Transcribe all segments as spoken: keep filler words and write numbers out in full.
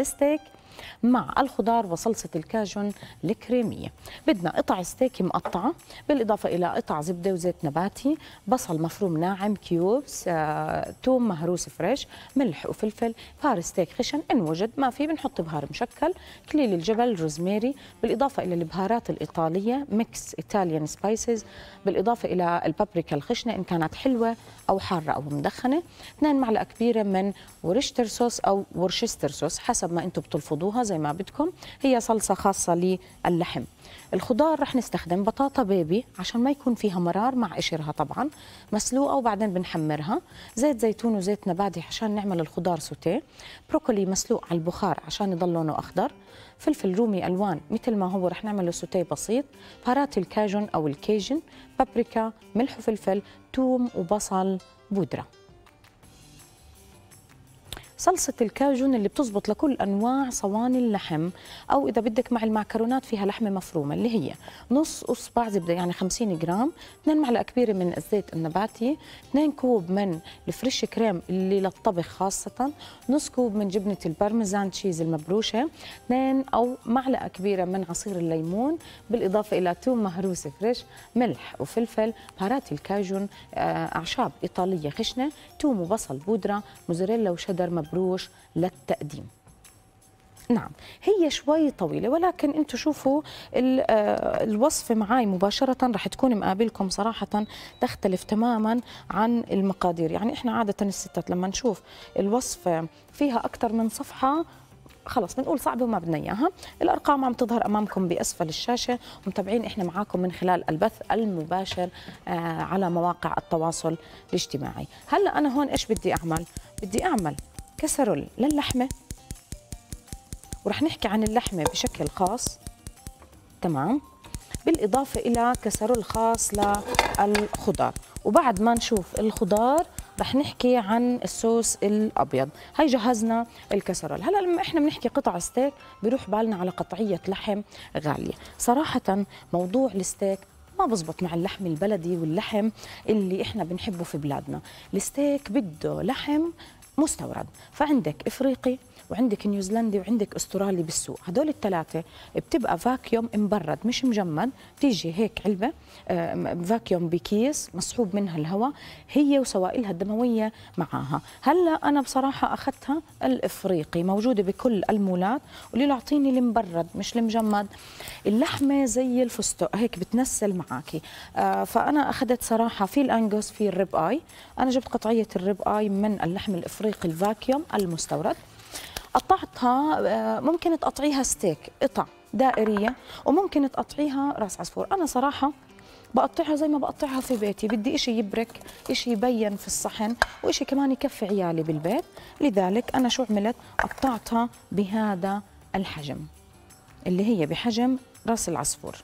الستيك مع الخضار وصلصة الكاجون الكريمية. بدنا قطع ستيك مقطعة بالإضافة إلى قطع زبدة وزيت نباتي، بصل مفروم ناعم كيوبس، آه، توم مهروس فريش، ملح وفلفل، بهار ستيك خشن إن وجد، ما في بنحط بهار مشكل، كليل الجبل، روزميري، بالإضافة إلى البهارات الإيطالية ميكس إيطاليان سبايسز، بالإضافة إلى البابريكا الخشنة إن كانت حلوة أو حارة أو مدخنة، اثنين معلقة كبيرة من ورشتر صوص أو ورشستر صوص حسب ما أنتم بتلفظوها زي ما بدكم، هي صلصة خاصة للحم. الخضار رح نستخدم بطاطا بيبي عشان ما يكون فيها مرار مع قشرها طبعا، مسلوقة وبعدين بنحمرها، زيت زيتون وزيت نباتي عشان نعمل الخضار سوتيه، بروكولي مسلوق على البخار عشان يضل لونه أخضر، فلفل رومي ألوان مثل ما هو رح نعمله سوتيه بسيط، بهارات الكاجون أو الكيجن، بابريكا، ملح وفلفل، توم وبصل بودرة. صلصة الكاجون اللي بتزبط لكل أنواع صواني اللحم، أو إذا بدك مع المعكرونات فيها لحمة مفرومة، اللي هي نص أصبع زبدة يعني خمسين جرام، اثنين معلقة كبيرة من الزيت النباتي، اثنين كوب من الفريش كريم اللي للطبخ خاصة، نص كوب من جبنة البارميزان تشيز المبروشة، اثنين أو معلقة كبيرة من عصير الليمون، بالإضافة إلى توم مهروس فريش، ملح وفلفل، بهارات الكاجون، أعشاب إيطالية خشنة، توم وبصل بودرة، موزاريلا وشدر مبروشة بروش للتقديم. نعم هي شوي طويلة، ولكن انتم شوفوا الوصفة معي مباشرة رح تكون مقابلكم، صراحة تختلف تماما عن المقادير. يعني احنا عادة الستات لما نشوف الوصفة فيها أكثر من صفحة خلص بنقول صعبة وما بدنا إياها. الأرقام عم تظهر أمامكم بأسفل الشاشة، ومتابعين إحنا معاكم من خلال البث المباشر على مواقع التواصل الاجتماعي. هلأ أنا هون إيش بدي أعمل؟ بدي أعمل كسرول للحمة، ورح نحكي عن اللحمة بشكل خاص، تمام، بالإضافة إلى كسرول خاص للخضار، وبعد ما نشوف الخضار رح نحكي عن الصوص الأبيض. هاي جهزنا الكسرول. هلأ لما إحنا بنحكي قطع ستيك بيروح بالنا على قطعية لحم غالية، صراحة موضوع الستيك ما بزبط مع اللحم البلدي واللحم اللي إحنا بنحبه في بلادنا. الستيك بده لحم مستورد، فعندك إفريقي وعندك نيوزيلندي وعندك أسترالي بالسوق، هدول الثلاثة بتبقى فاكيوم مبرد مش مجمد، بتيجي هيك علبة فاكيوم بكيس مصحوب منها الهواء، هي وسوائلها الدموية معاها. هلا أنا بصراحة أخذتها الإفريقي، موجودة بكل المولات، واللي يعطيني المبرد مش المجمد. اللحمة زي الفستق هيك بتنسل معاكي، فأنا أخذت صراحة في الأنجوس في الريب آي، أنا جبت قطعية الريب آي من اللحم الإفريقي الفاكيوم المستورد، قطعتها ممكن تقطعيها ستيك قطع دائرية، وممكن تقطعيها راس عصفور. أنا صراحة بقطعها زي ما بقطعها في بيتي، بدي إشي يبرك، إشي يبين في الصحن، وإشي كمان يكفي عيالي بالبيت، لذلك أنا شو عملت؟ قطعتها بهذا الحجم اللي هي بحجم راس العصفور.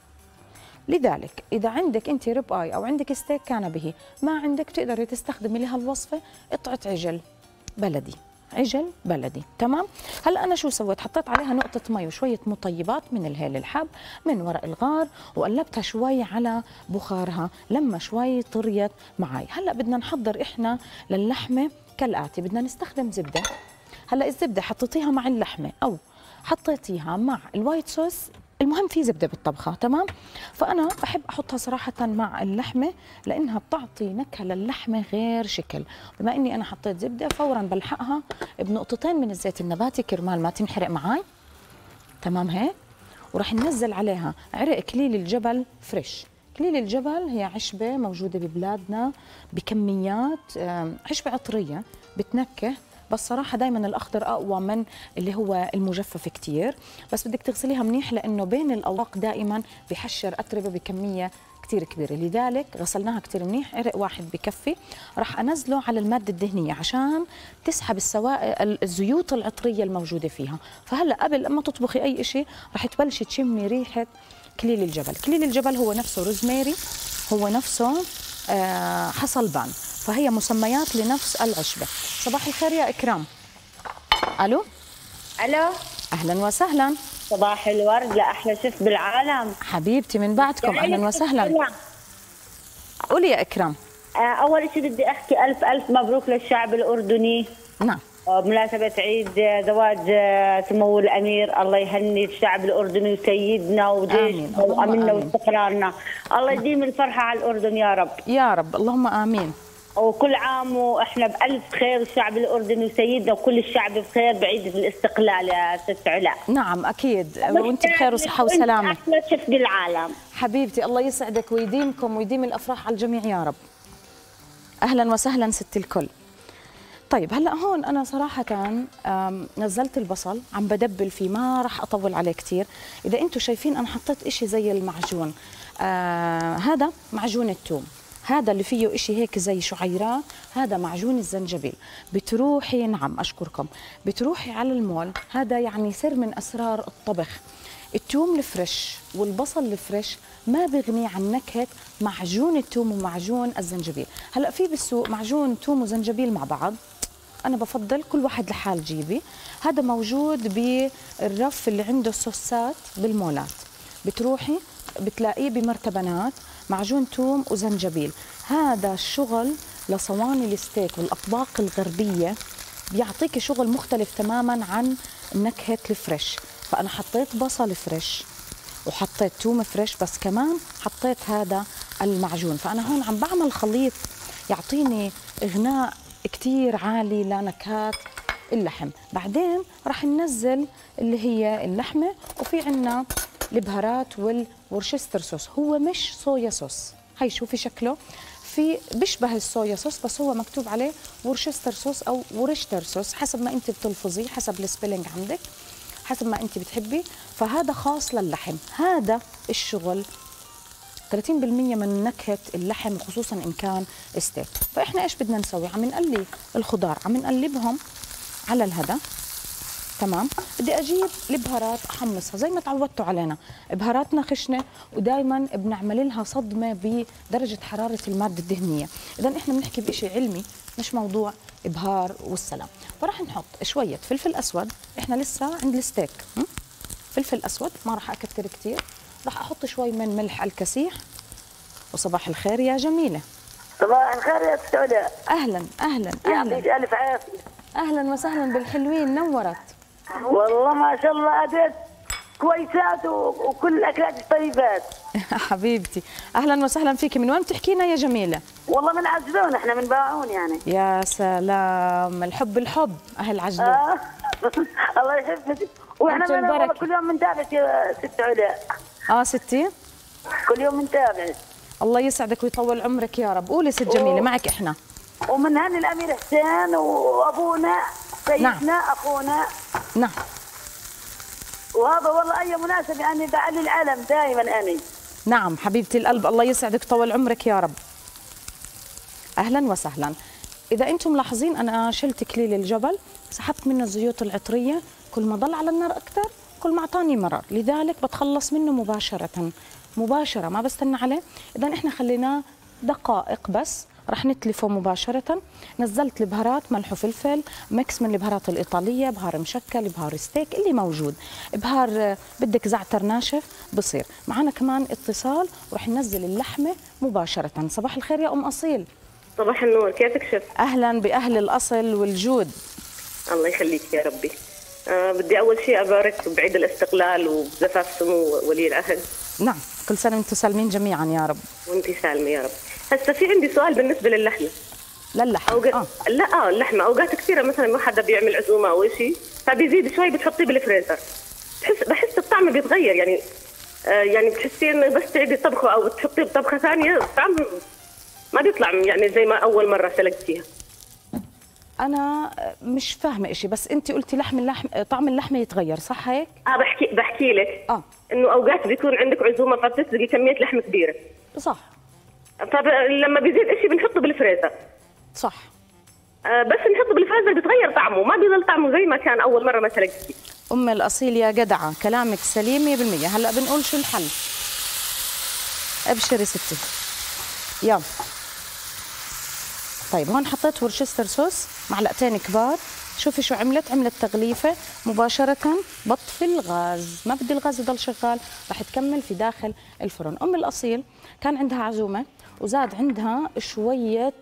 لذلك إذا عندك أنت ريب آي أو عندك ستيك كان به، ما عندك تقدري تستخدمي لها الوصفة قطعة عجل بلدي، عجل بلدي، تمام. هلا انا شو سويت؟ حطيت عليها نقطه مي وشويه مطيبات من الهيل الحب من ورق الغار، وقلبتها شوي على بخارها لما شوي طريت معي. هلا بدنا نحضر احنا للحمه كالاتي، بدنا نستخدم زبده. هلا الزبده حطيتيها مع اللحمه او حطيتيها مع الوايت صوص، المهم في زبده بالطبخه، تمام. فانا بحب احطها صراحه مع اللحمه لانها بتعطي نكهه للحمه غير شكل. بما اني انا حطيت زبده فورا بلحقها بنقطتين من الزيت النباتي كرمال ما تنحرق معي، تمام هيك. وراح ننزل عليها عرق كليل الجبل فريش. كليل الجبل هي عشبه موجوده ببلادنا بكميات، عشبه عطريه بتنكه، بس صراحة دايما الأخضر أقوى من اللي هو المجفف كتير، بس بدك تغسليها منيح لأنه بين الأوراق دائما بحشر أتربة بكمية كتير كبيرة، لذلك غسلناها كتير منيح، عرق واحد بكفي. رح أنزله على المادة الدهنية عشان تسحب السوائل الزيوت العطرية الموجودة فيها. فهلأ قبل أما تطبخي أي إشي رح تبلشي تشمي ريحة كليل الجبل. كليل الجبل هو نفسه روزميري، هو نفسه آه حصلبان، فهي مسميات لنفس العشبة. صباح الخير يا إكرام. ألو. ألو. أهلا وسهلا. صباح الورد لأحلى شيف بالعالم. حبيبتي من بعدكم، أهلا وسهلا. قولي يا إكرام. أول شيء بدي أحكي ألف ألف مبروك للشعب الأردني. نعم. بمناسبة عيد زواج سمو الأمير، الله يهني الشعب الأردني وسيدنا وجيشنا وأمننا واستقرارنا، الله يديم الفرحة على الأردن يا رب يا رب، اللهم آمين. وكل عام وإحنا بألف خير، الشعب الأردني وسيدنا وكل الشعب بخير بعيد الاستقلال يا ست علاء. نعم أكيد، وأنت بخير وصحة وسلامة. أحلى شفق العالم حبيبتي، الله يسعدك ويديمكم ويديم الأفراح على الجميع يا رب. أهلا وسهلا ست الكل. طيب هلا هون انا صراحه نزلت البصل، عم بدبل فيه، ما راح اطول عليه كثير. اذا انتم شايفين انا حطيت إشي زي المعجون، آه هذا معجون الثوم، هذا اللي فيه إشي هيك زي شعيرات، هذا معجون الزنجبيل. بتروحي، نعم اشكركم، بتروحي على المول، هذا يعني سر من اسرار الطبخ. الثوم الفريش والبصل الفريش ما بغني عن نكهه معجون الثوم ومعجون الزنجبيل. هلا في بالسوق معجون ثوم وزنجبيل مع بعض، أنا بفضل كل واحد لحال جيبي. هذا موجود بالرف اللي عنده الصوصات بالمولات، بتروحي بتلاقيه بمرتبنات، معجون ثوم وزنجبيل. هذا الشغل لصواني الستيك والأطباق الغربية، بيعطيك شغل مختلف تماماً عن نكهة الفريش. فأنا حطيت بصل فريش وحطيت ثوم فريش، بس كمان حطيت هذا المعجون. فأنا هون عم بعمل خليط يعطيني إغناء كتير عالي لنكهات اللحم. بعدين راح ننزل اللي هي اللحمة، وفي عنا البهارات والورشستر صوص. هو مش صويا صوص، هاي شوفي شكله في بيشبه الصويا صوص، بس هو مكتوب عليه ورشستر صوص أو ورشتر صوص، حسب ما أنت بتلفظيه، حسب السبيلنج عندك، حسب ما أنت بتحبي. فهذا خاص للحم، هذا الشغل ثلاثين بالمية من نكهة اللحم، وخصوصا إن كان ستيك. فإحنا إيش بدنا نسوي؟ عم نقلي الخضار، عم نقلبهم على الهدا، تمام. بدي أجيب البهارات أحمصها زي ما تعودتوا علينا، بهاراتنا خشنة ودائما بنعمل لها صدمة بدرجة حرارة المادة الدهنية. إذا إحنا بنحكي بشيء علمي، مش موضوع بهار والسلام. فراح نحط شوية فلفل أسود، إحنا لسه عند الستيك، فلفل أسود ما راح أكتر كتير. راح احط شوي من ملح الكسيح. وصباح الخير يا جميله. صباح الخير يا ست علاء. اهلا اهلا اهلا، يعطيك الف عافيه. اهلا وسهلا بالحلوين، نورت والله ما شاء الله، ادت كويسات وكل الاكلات الطيبات. حبيبتي اهلا وسهلا فيكي. من وين بتحكينا يا جميله؟ والله من عجلون، احنا من باعون يعني. يا سلام، الحب الحب اهل عجلون. آه. الله يحفظك، واحنا كل يوم بنتابعك يا ست علاء. اه ستي كل يوم نتابعك. الله يسعدك ويطول عمرك يا رب. قولي ست جميله، معك احنا ومنهني الامير حسين وابونا سيدنا. نعم. اخونا. نعم. وهذا والله اي مناسبه اني بعلي العلم دائما اني. نعم حبيبتي القلب، الله يسعدك ويطول عمرك يا رب. اهلا وسهلا. اذا انتم ملاحظين انا شلت كليل الجبل، سحبت منه الزيوت العطريه، كل ما ضل على النار اكثر كل ما اعطاني مرار، لذلك بتخلص منه مباشرة مباشرة، ما بستنى عليه. إذا احنا خليناه دقائق بس، رح نتلفه مباشرة. نزلت البهارات، ملح وفلفل، ميكس من البهارات الإيطالية، بهار مشكل، بهار ستيك اللي موجود، بهار بدك زعتر ناشف بصير. معنا كمان اتصال، ورح ننزل اللحمة مباشرة. صباح الخير يا أم أصيل. صباح النور، كيفك شف؟ أهلا بأهل الأصل والجود. الله يخليك يا ربي. أه بدي أول شيء أبارك بعيد الاستقلال وبزفاف سمو ولي العهد. نعم، كل سنة وأنتم سالمين جميعا يا رب. وأنتِ سالمة يا رب. هسا في عندي سؤال بالنسبة للحمة. للحمة؟ أوقات آه. لا آه اللحمة أوقات كثيرة مثلا حدا بيعمل عزومة أو شيء، فبيزيد شوي بتحطيه بالفريزر. بحس بحس الطعم بيتغير يعني، آه يعني بتحسين بس تعيدي طبخه أو تحطيه بطبخة ثانية الطعم ما بيطلع يعني زي ما أول مرة سلقتيها. أنا مش فاهمة إشي، بس أنت قلتي لحم اللحم طعم اللحمة يتغير، صح هيك؟ آه بحكي بحكي لك آه إنه أوقات بيكون عندك عزومة فبتسلقي كمية لحم كبيرة. صح. فلما بيزيد إشي بنحطه بالفريزر. صح. آه بس نحطه بالفريزر بيتغير طعمه، ما بيضل طعمه زي ما كان أول مرة ما سلقتي. أم الأصيل يا جدعة، كلامك سليم مية بالمية. هلا بنقول شو الحل. أبشري ستي. يلا. طيب هون حطيت ورشستر صوص معلقتين كبار، شوفي شو عملت، عملت تغليفه مباشره. بطفي الغاز، ما بدي الغاز يضل شغال، رح تكمل في داخل الفرن. ام الاصيل كان عندها عزومه وزاد عندها شويه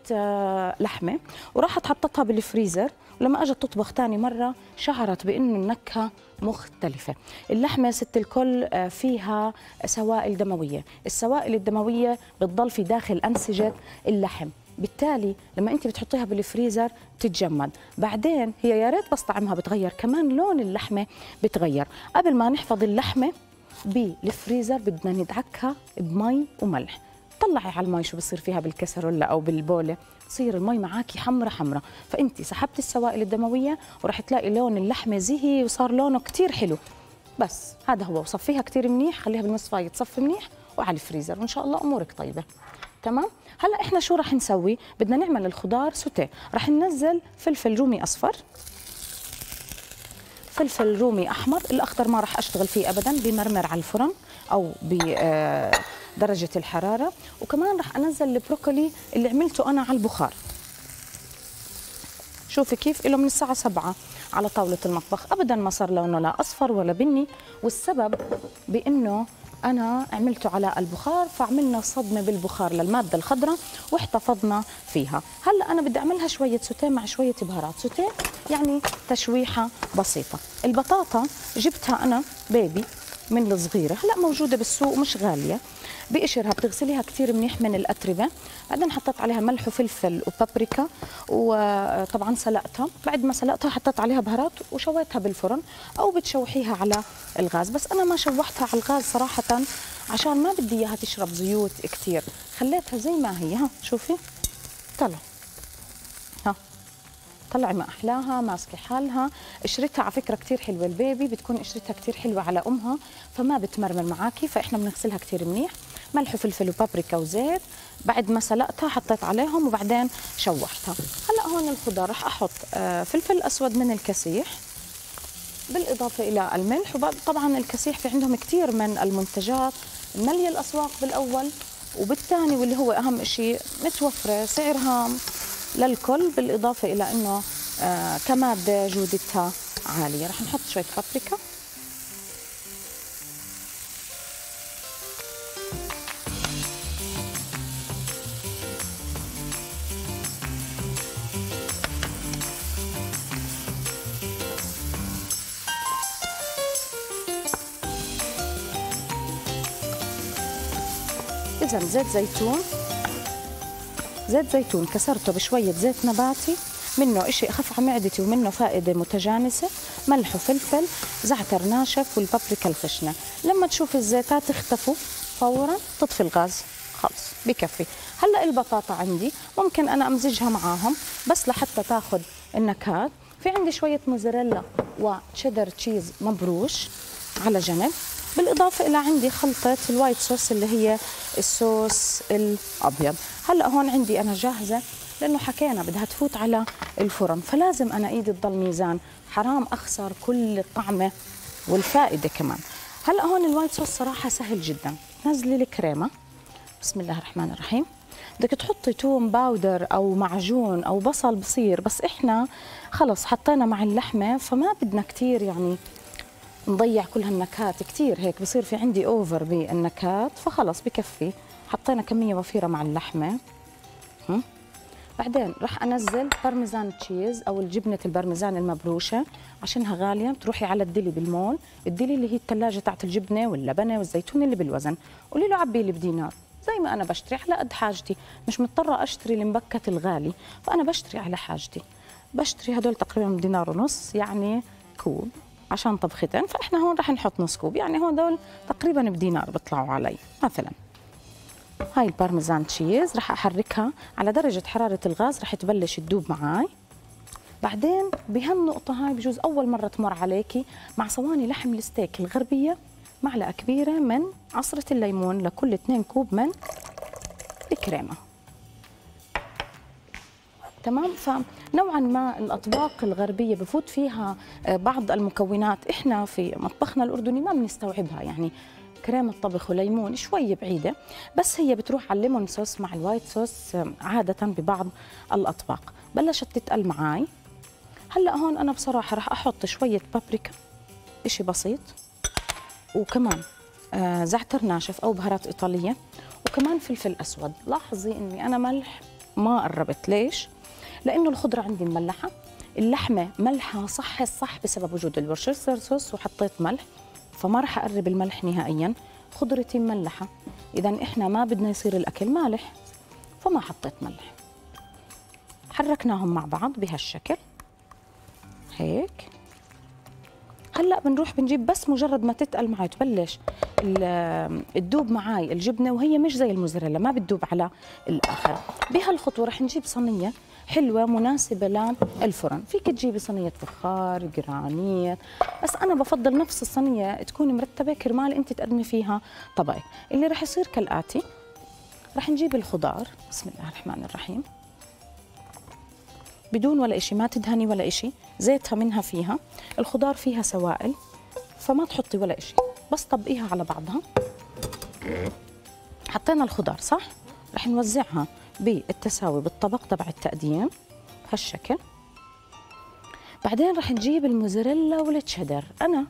لحمه، وراحت حطتها بالفريزر ولما اجت تطبخ ثاني مره شعرت بانه النكهه مختلفه. اللحمه ست الكل فيها سوائل دمويه، السوائل الدمويه بتضل في داخل انسجه اللحم، بالتالي لما انت بتحطيها بالفريزر بتتجمد، بعدين هي يا ريت بس طعمها بتغير، كمان لون اللحمه بتغير. قبل ما نحفظ اللحمه بالفريزر بدنا ندعكها بمي وملح. طلعي على المي شو بصير فيها بالكسرولة أو بالبولة، بصير المي معاكي حمرة حمرة، فأنت سحبت السوائل الدموية ورح تلاقي لون اللحمة زهي وصار لونه كتير حلو. بس هذا هو، وصفيها كتير منيح، خليها بالنص فاي تصفي منيح وعلى الفريزر وإن شاء الله أمورك طيبة. تمام؟ هلأ إحنا شو رح نسوي؟ بدنا نعمل الخضار سوتيه. رح ننزل فلفل رومي أصفر، فلفل رومي أحمر، الأخضر ما رح أشتغل فيه أبداً، بمرمر على الفرن أو بدرجة الحرارة، وكمان رح أنزل البروكولي اللي عملته أنا على البخار. شوفي كيف له من الساعة سبعة على طاولة المطبخ، أبداً ما صار لونه لا أصفر ولا بني، والسبب بأنه أنا عملته على البخار فعملنا صدمة بالبخار للمادة الخضراء واحتفظنا فيها. هلأ أنا بدي أعملها شوية سوتيه مع شوية بهارات سوتيه، يعني تشويحة بسيطة. البطاطا جبتها أنا بيبي من الصغيرة، هلأ موجودة بالسوق مش غالية. بقشرها بتغسليها كثير منيح من الأتربة، بعدين حطيت عليها ملح وفلفل وبابريكا، وطبعا سلقتها، بعد ما سلقتها حطيت عليها بهارات وشويتها بالفرن أو بتشوحيها على الغاز، بس أنا ما شوحتها على الغاز صراحة عشان ما بدي إياها تشرب زيوت كثير، خليتها زي ما هي. ها شوفي طلع، ها طلعي ما أحلاها، ماسكة حالها. قشرتها على فكرة كتير حلوة، البيبي بتكون قشرتها كتير حلوة على أمها فما بتمرمر معاكي، فإحنا بنغسلها كتير منيح. ملح وفلفل وبابريكا وزيت، بعد ما سلقتها حطيت عليهم وبعدين شوحتها. هلأ هون الخضار رح أحط فلفل أسود من الكسيح بالإضافة إلى الملح، وطبعا الكسيح في عندهم كتير من المنتجات مالية الأسواق بالأول وبالثاني، واللي هو أهم شيء متوفرة سعرها للكل، بالإضافة إلى أنه آه كمادة جودتها عالية. رح نحط شوية بابريكا، إذا زيت زيتون، زيت زيتون كسرته بشوية زيت نباتي، منه إشي أخف على معدتي ومنه فائدة متجانسة. ملح وفلفل، زعتر ناشف، والبابريكا الخشنة. لما تشوف الزيتات اختفوا فورا تطفي الغاز، خلص بكفي. هلأ البطاطا عندي ممكن أنا أمزجها معاهم بس لحتى تاخد النكهات. في عندي شوية موزاريلا وتشيدر تشيز مبروش على جنب، بالإضافة إلى عندي خلطة الوايت صوص اللي هي الصوص الأبيض. هلأ هون عندي أنا جاهزة، لأنه حكينا بدها تفوت على الفرن فلازم أنا إيدي تضل ميزان، حرام أخسر كل الطعمة والفائدة كمان. هلأ هون الوايت صوص صراحة سهل جدا، نزلي الكريمة، بسم الله الرحمن الرحيم. بدك تحطي توم باودر أو معجون أو بصل بصير، بس إحنا خلص حطينا مع اللحمة فما بدنا كتير يعني نضيع كل هالنكهات كتير، هيك بصير في عندي اوفر بالنكهات، فخلص بكفي حطينا كميه وفيره مع اللحمه. هم؟ بعدين رح انزل بارميزان تشيز او الجبنه البارميزان المبروشه، عشانها غاليه بتروحي على الدلي بالمول، الدلي اللي هي الثلاجه تاعت الجبنه واللبنه والزيتون اللي بالوزن، قولي له عبي لي بدينار، زي ما انا بشتري على قد حاجتي، مش مضطره اشتري المبكه الغالي، فانا بشتري على حاجتي، بشتري هدول تقريبا دينار ونص يعني كوب عشان طبختين، فاحنا هون رح نحط نص كوب، يعني هون دول تقريبا بدينار بيطلعوا علي مثلا. هاي البارميزان تشيز رح احركها على درجه حراره الغاز، رح تبلش تذوب معي. بعدين بهالنقطه هاي بجوز اول مره تمر عليكي، مع صواني لحم الستيك الغربيه معلقه كبيره من عصره الليمون لكل اثنين كوب من الكريمه. تمام، فنوعا ما الاطباق الغربيه بفوت فيها بعض المكونات احنا في مطبخنا الاردني ما بنستوعبها، يعني كريمه طبخ وليمون شوي بعيده، بس هي بتروح على الليمون صوص مع الوايت صوص عاده ببعض الاطباق. بلشت تتقل معي. هلا هون انا بصراحه راح احط شويه بابريكا شيء بسيط، وكمان زعتر ناشف او بهارات ايطاليه، وكمان فلفل اسود. لاحظي اني انا ملح ما قربت، ليش؟ لأنه الخضرة عندي مملحة، اللحمه ملحه صح الصح بسبب وجود الورشستر صوص وحطيت ملح، فما راح اقرب الملح نهائيا. خضرتي مملحه، اذا احنا ما بدنا يصير الاكل مالح، فما حطيت ملح. حركناهم مع بعض بهالشكل هيك. هلا بنروح بنجيب، بس مجرد ما تتقل معي تبلش تذوب معي الجبنه وهي مش زي الموزاريلا ما بتذوب على الاخر، بهالخطوه رح نجيب صينيه حلوه مناسبه للفرن. فيك تجيبي صينيه فخار، جرانيت، بس انا بفضل نفس الصينيه تكون مرتبه كرمال انت تقدمي فيها طبقك. اللي رح يصير كالاتي، رح نجيب الخضار، بسم الله الرحمن الرحيم، بدون ولا إشي، ما تدهني ولا إشي، زيتها منها فيها، الخضار فيها سوائل فما تحطي ولا إشي، بس طبقيها على بعضها. حطينا الخضار صح؟ رح نوزعها بالتساوي بالطبق تبع التقديم هالشكل. بعدين رح نجيب الموزاريلا والتشيدر. أنا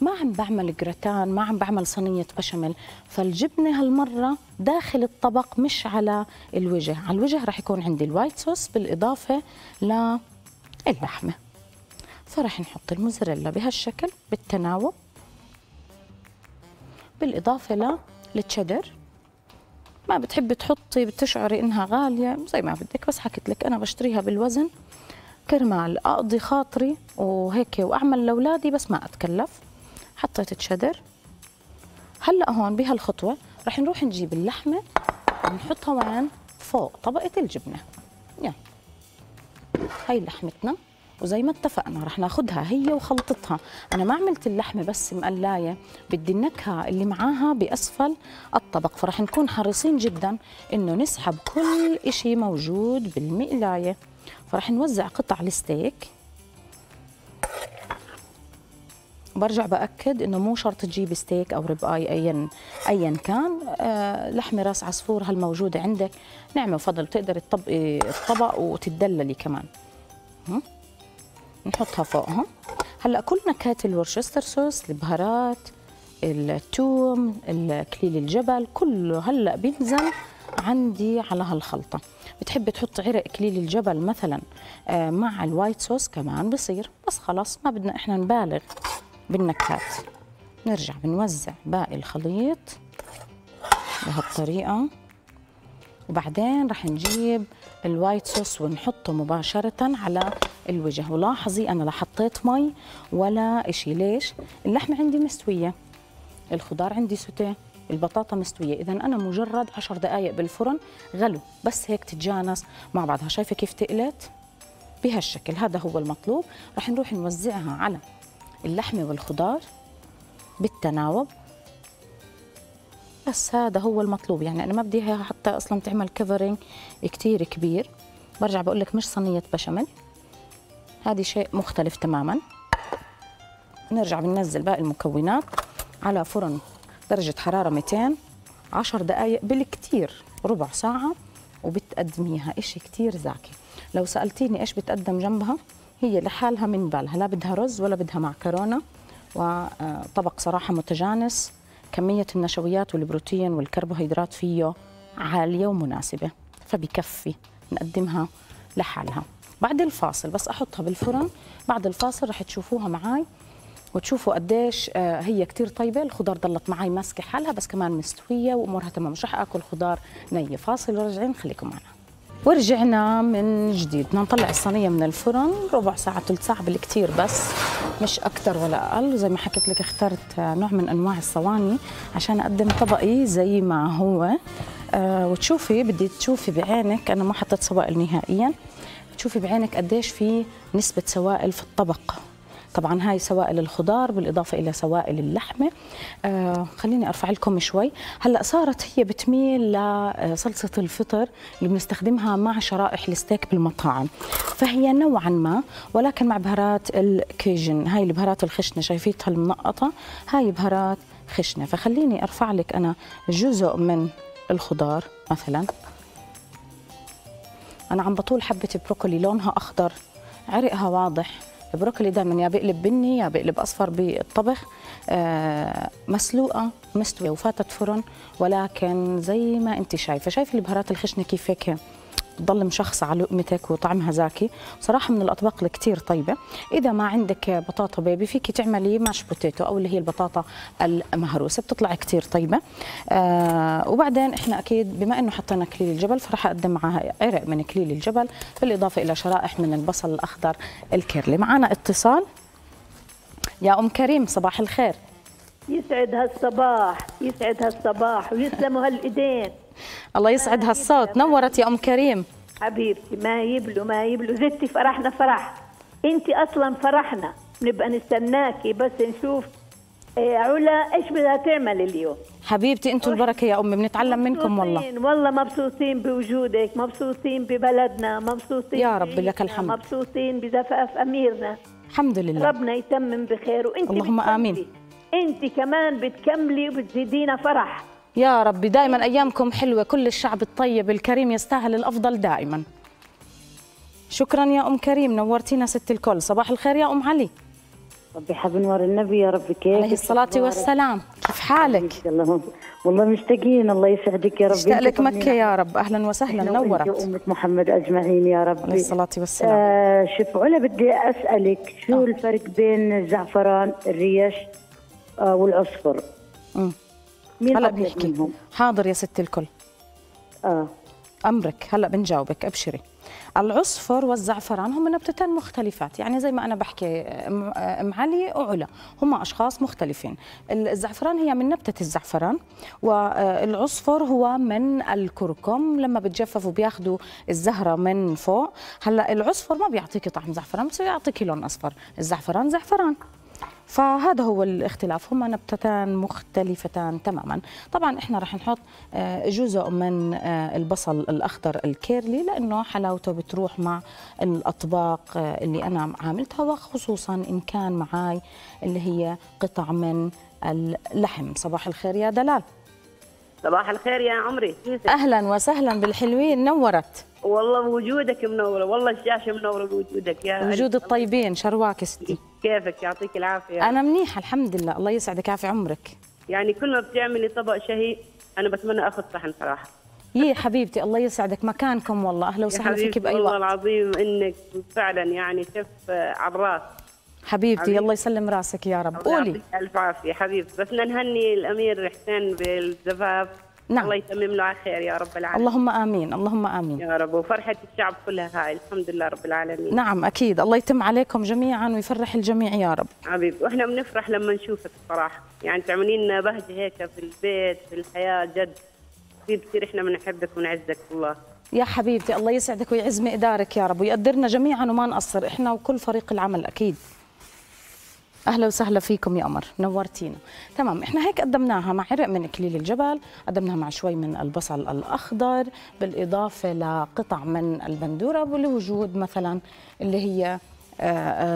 ما عم بعمل جراتان، ما عم بعمل صينية بشاميل، فالجبنة هالمرة داخل الطبق مش على الوجه. على الوجه رح يكون عندي الوايت صوص بالإضافة للحمة. فرح نحط الموزاريلا بهالشكل بالتناوب بالإضافة للتشيدر. ما بتحبي تحطي، بتشعري إنها غالية زي ما بدك، بس حكيت لك أنا بشتريها بالوزن كرمال أقضي خاطري وهيك وأعمل لأولادي بس ما أتكلف. حطيت التشيدر. هلا هون بهالخطوه رح نروح نجيب اللحمه ونحطها وين؟ فوق طبقه الجبنه. يلا هاي لحمتنا، وزي ما اتفقنا رح ناخذها هي وخلطتها. انا ما عملت اللحمه بس مقلايه، بدي النكهه اللي معاها باسفل الطبق، فرح نكون حريصين جدا انه نسحب كل شيء موجود بالمقلايه. فرح نوزع قطع الستيك. برجع باكد انه مو شرط تجيب ستيك او ريب اي، ايا ايا كان، آه لحمه راس عصفور هالموجوده عندك نعمه وفضل، بتقدري تطبقي الطبق وتتدللي كمان. نحطها فوقها. هلا كل نكهات الورشستر صوص، البهارات، الثوم، اكليل الجبل، كله هلا بينزل عندي على هالخلطه. بتحبي تحطي عرق اكليل الجبل مثلا آه مع الوايت صوص كمان بصير، بس خلاص ما بدنا احنا نبالغ بالنكهات. نرجع بنوزع باقي الخليط بهالطريقة، وبعدين رح نجيب الوايت صوص ونحطه مباشرة على الوجه. ولاحظي أنا لا حطيت مي ولا إشي، ليش؟ اللحمة عندي مستوية، الخضار عندي سوتيه، البطاطا مستوية، إذا أنا مجرد عشر دقايق بالفرن غلو، بس هيك تتجانس مع بعضها. شايفة كيف تقلت؟ بهالشكل هذا هو المطلوب. رح نروح نوزعها على اللحمة والخضار بالتناوب، بس هذا هو المطلوب. يعني أنا ما بدي اياها حتى أصلا تعمل كفرينج كتير كبير. برجع بقول لك مش صينية بشاميل، هذه شيء مختلف تماما. نرجع بننزل باقي المكونات على فرن درجة حرارة مئتين، عشر دقايق بالكتير، ربع ساعة، وبتقدميها. إشي كتير زاكي. لو سألتيني إيش بتقدم جنبها، هي لحالها من بالها، لا بدها رز ولا بدها معكرونه، وطبق صراحه متجانس، كميه النشويات والبروتين والكربوهيدرات فيه عاليه ومناسبه، فبكفي نقدمها لحالها. بعد الفاصل بس احطها بالفرن، بعد الفاصل رح تشوفوها معي وتشوفوا قديش هي كتير طيبه. الخضار ضلت معي ماسكه حالها بس كمان مستويه وامورها تمام، مش رح اكل خضار نيه. فاصل وراجعين، خليكم معنا. ورجعنا من جديد. بدنا نطلع الصينيه من الفرن ربع ساعه ثلث ساعه بالكثير، بس مش اكثر ولا اقل. زي ما حكيت لك اخترت نوع من انواع الصواني عشان اقدم طبقي زي ما هو. أه وتشوفي، بدي تشوفي بعينك، انا ما حطيت سوائل نهائيا، تشوفي بعينك قديش في نسبه سوائل في الطبق. طبعا هاي سوائل الخضار بالاضافه الى سوائل اللحمه. آه خليني ارفع لكم شوي. هلا صارت هي بتميل لصلصه الفطر اللي بنستخدمها مع شرائح الستيك بالمطاعم، فهي نوعا ما، ولكن مع بهارات الكيجن. هاي البهارات الخشنه شايفيتها المنقطه، هاي بهارات خشنه. فخليني ارفع لك انا جزء من الخضار. مثلا انا عم بطول حبه بروكولي لونها اخضر، عرقها واضح. البروكلي دائما يا بقلب بني يا بقلب اصفر بالطبخ. آه مسلوقه مستويه وفاتت فرن، ولكن زي ما انت شايفه، شايفه البهارات الخشنه كيف هيك بتضل مشخصه على لقمتك وطعمها زاكي. صراحه من الاطباق اللي كثير طيبه. اذا ما عندك بطاطا بيبي فيكي تعملي ماش بوتيتو او اللي هي البطاطا المهروسه، بتطلع كثير طيبه. آه وبعدين احنا اكيد بما انه حطينا كليل الجبل فراح اقدم معها عرق من كليل الجبل بالاضافه الى شرائح من البصل الاخضر الكيرلي. معنا اتصال. يا ام كريم صباح الخير. يسعد هالصباح، يسعد هالصباح ويسلموا هالايدين. الله يسعد هالصوت. نورت يا ام كريم حبيبتي. ما يبلوا ما يبلوا زدتي فرحنا فرح. انت اصلا فرحنا، نبقى نستناكي بس نشوف علا ايش بدها تعمل اليوم. حبيبتي انتم البركه يا امي، بنتعلم منكم والله. والله مبسوطين بوجودك، مبسوطين ببلدنا، مبسوطين يا رب لك الحمد، مبسوطين بزفاف اميرنا. الحمد لله ربنا يتمم بخير. وانت اللهم امين، انت كمان بتكملي وبتزيدينا فرح يا رب. دائما ايامكم حلوه، كل الشعب الطيب الكريم يستاهل الافضل دائما. شكرا يا ام كريم، نورتينا ست الكل. صباح الخير يا ام علي. ربي حب نور النبي يا رب. كيف عليه الصلاه والسلام، كيف حالك؟ والله مشتاقين. الله يسعدك يا رب. مشتاق لك مكه يا رب. اهلا وسهلا، نورت. وامه محمد اجمعين يا رب. عليه الصلاه والسلام. آه شوف علا، بدي اسالك شو أوه. الفرق بين الزعفران الريش آه والعصفر؟ امم هلا بنحكي. حاضر يا ست الكل. اه امرك، هلا بنجاوبك ابشري. العصفر والزعفران هم نبتتين مختلفات، يعني زي ما أنا بحكي أم علي وعلا هم أشخاص مختلفين. الزعفران هي من نبتة الزعفران، والعصفر هو من الكركم لما بتجففوا بياخدوا الزهرة من فوق. هلا العصفر ما بيعطيكي طعم زعفران بس بيعطيكي لون أصفر، الزعفران زعفران. فهذا هو الاختلاف، هما نبتتان مختلفتان تماما. طبعا احنا راح نحط جزء من البصل الاخضر الكيرلي لانه حلاوته بتروح مع الاطباق اللي انا عاملتها، وخصوصا ان كان معاي اللي هي قطع من اللحم. صباح الخير يا دلال. صباح الخير يا عمري. اهلا وسهلا بالحلوين، نورت. والله وجودك منوره، والله الشاشه منوره بوجودك يا وجود الطيبين. شرواك ستي، كيفك؟ يعطيك العافيه. انا منيحه الحمد لله، الله يسعدك يعافي عمرك. يعني كل ما بتعملي طبق شهي انا بتمنى اخذ صحن صراحه. يي حبيبتي الله يسعدك، مكانكم والله. اهلا وسهلا فيك باي وقت. والله العظيم انك فعلا يعني شف على الراس حبيبتي. حبيبتي الله يسلم راسك يا رب. قولي الف عافيه حبيبتي. بس نهني الامير حسين بالزفاف. نعم الله يتمم له على خير يا رب العالمين. اللهم امين، اللهم امين يا رب. وفرحه الشعب كلها هاي الحمد لله رب العالمين. نعم اكيد، الله يتم عليكم جميعا ويفرح الجميع يا رب حبيبي. واحنا بنفرح لما نشوفك الصراحه، يعني تعملين لنا بهجه هيك في البيت في الحياه جد كثير. كثير احنا بنحبك ونعزك والله يا حبيبتي. الله يسعدك ويعز مقدارك يا رب ويقدرنا جميعا وما نقصر احنا وكل فريق العمل اكيد. اهلا وسهلا فيكم يا قمر، نورتينا. تمام احنا هيك قدمناها مع عرق من اكليل الجبل، قدمناها مع شوي من البصل الاخضر بالاضافه لقطع من البندوره ولوجود مثلا اللي هي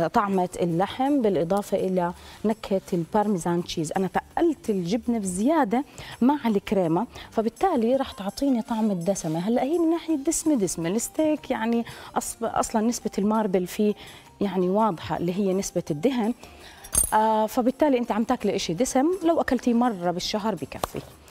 طعمه اللحم بالاضافه الى نكهه البارميزان تشيز. انا تقلت الجبنه بزياده مع الكريمه فبالتالي راح تعطيني طعم الدسمه. هلا هي من ناحيه دسمه دسمه الستيك يعني اصلا نسبه الماربل فيه يعني واضحه اللي هي نسبه الدهن، آه فبالتالي انت عم تاكلي شيء دسم. لو اكلتيه مره بالشهر بكفي.